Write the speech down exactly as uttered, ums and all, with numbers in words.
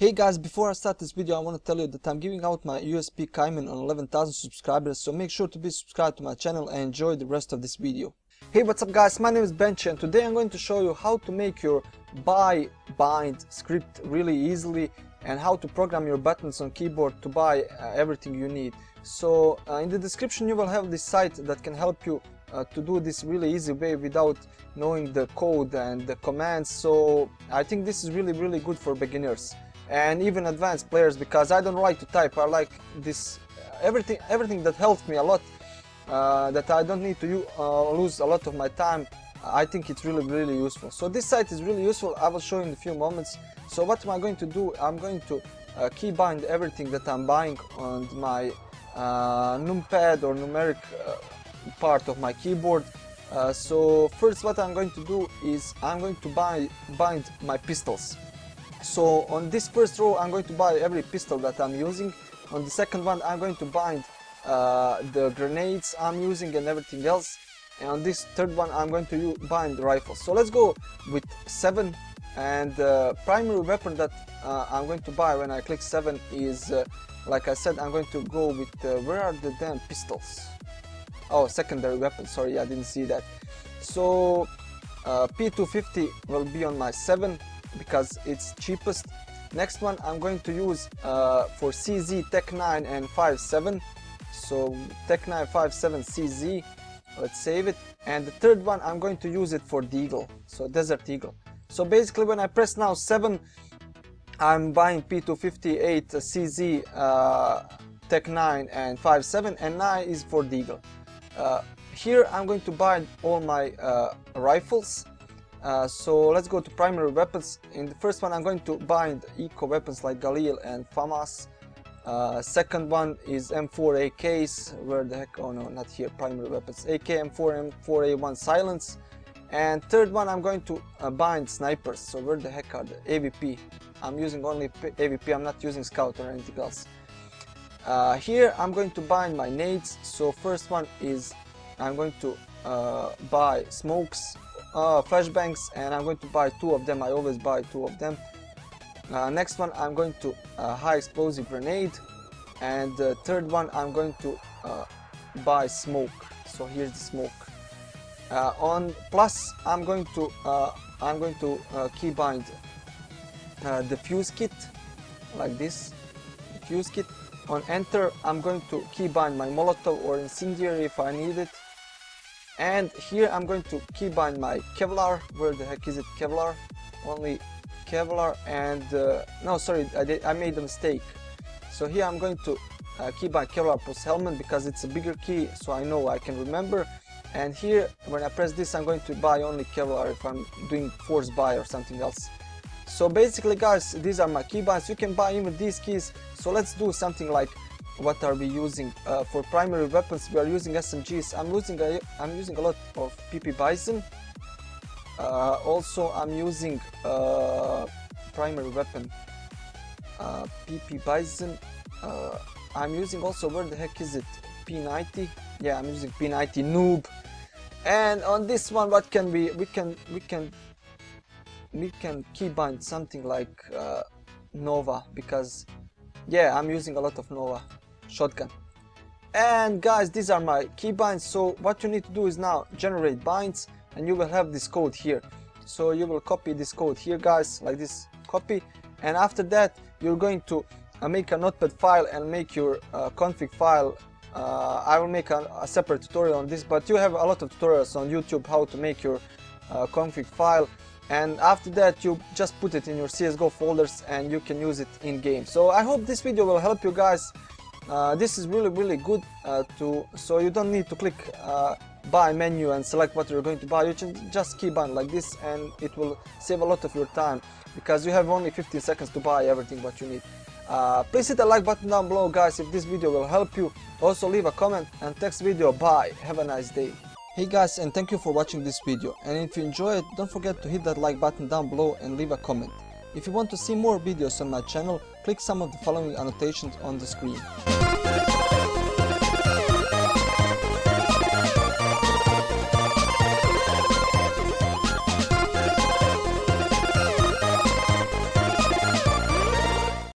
Hey guys, before I start this video, I want to tell you that I'm giving out my U S B Kaiman on eleven thousand subscribers, so make sure to be subscribed to my channel and enjoy the rest of this video. Hey, what's up guys, my name is Benchy and today I'm going to show you how to make your buy bind script really easily and how to program your buttons on keyboard to buy uh, everything you need. So uh, in the description you will have this site that can help you Uh, to do this really easy way without knowing the code and the commands, so I think this is really really good for beginners and even advanced players, because I don't like to type. I like this uh, everything everything that helped me a lot, uh, that I don't need to uh, lose a lot of my time. I think it's really really useful, so this site is really useful. I will show you in a few moments. So what am I going to do? I'm going to uh, keybind everything that I'm buying on my uh, numpad or numeric uh, part of my keyboard. Uh, so first what I'm going to do is I'm going to buy, bind my pistols. So on this first row I'm going to buy every pistol that I'm using. On the second one I'm going to bind uh, the grenades I'm using and everything else, and on this third one I'm going to bind rifles. So let's go with seven, and the primary weapon that uh, I'm going to buy when I click seven is, uh, like I said, I'm going to go with uh, where are the damn pistols? Oh, secondary weapon, sorry, I didn't see that. So uh, P two fifty will be on my seven because it's cheapest. Next one I'm going to use uh, for C Z Tech nine and five seven. So Tech nine, five seven, C Z, let's save it. And the third one I'm going to use it for the Eagle, so Desert Eagle. So basically when I press now seven, I'm buying P two fifty, C Z, uh, Tech nine and five seven, and nine is for the Eagle. Uh, here I'm going to bind all my uh, rifles. Uh, so let's go to primary weapons. In the first one I'm going to bind eco weapons like Galil and FAMAS. Uh, second one is M four A Ks, where the heck, oh no, not here, primary weapons, A K M M four, M four A one silence. And third one I'm going to uh, bind snipers, so where the heck are the A W P? I'm using only A W P, I'm not using scout or anything else. Uh, here I'm going to bind my nades. So first one is I'm going to uh, buy smokes, uh, flashbangs, and I'm going to buy two of them. I always buy two of them. Uh, next one I'm going to uh, high explosive grenade, and the third one I'm going to uh, buy smoke. So here's the smoke. Uh, on plus I'm going to uh, I'm going to uh, keybind uh, the fuse kit like this. The fuse kit. On enter I'm going to keybind my Molotov or incendiary if I need it, and here I'm going to keybind my Kevlar. Where the heck is it? Kevlar, only Kevlar, and uh, no, sorry, I, did, I made a mistake. So here I'm going to uh, keybind Kevlar plus helmet because it's a bigger key, so I know I can remember. And here when I press this I'm going to buy only Kevlar if I'm doing force buy or something else. So basically guys, these are my keybinds. You can buy even these keys. So let's do something like, what are we using? Uh, for primary weapons we are using S M Gs. I'm using a, I'm using a lot of P P Bison. Uh, also I'm using uh, primary weapon uh, P P Bison. Uh, I'm using also, where the heck is it? P ninety. Yeah, I'm using P ninety noob. And on this one what can we, we can, we can we can keybind something like uh, Nova, because yeah, I'm using a lot of Nova shotgun. And guys, these are my keybinds. So what you need to do is now generate binds, and you will have this code here. So you will copy this code here guys, like this, copy, and after that you're going to uh, make a notepad file and make your uh, config file. uh, I will make a, a separate tutorial on this, but you have a lot of tutorials on YouTube how to make your uh, config file. And after that you just put it in your C S G O folders and you can use it in game. So I hope this video will help you guys. Uh, this is really really good uh, to, so you don't need to click uh, buy menu and select what you're going to buy. You can just keybind like this and it will save a lot of your time, because you have only fifteen seconds to buy everything what you need. Uh, please hit the like button down below guys if this video will help you. Also leave a comment and text video bye. Have a nice day. Hey guys, and thank you for watching this video, and if you enjoy it, don't forget to hit that like button down below and leave a comment. If you want to see more videos on my channel, click some of the following annotations on the screen.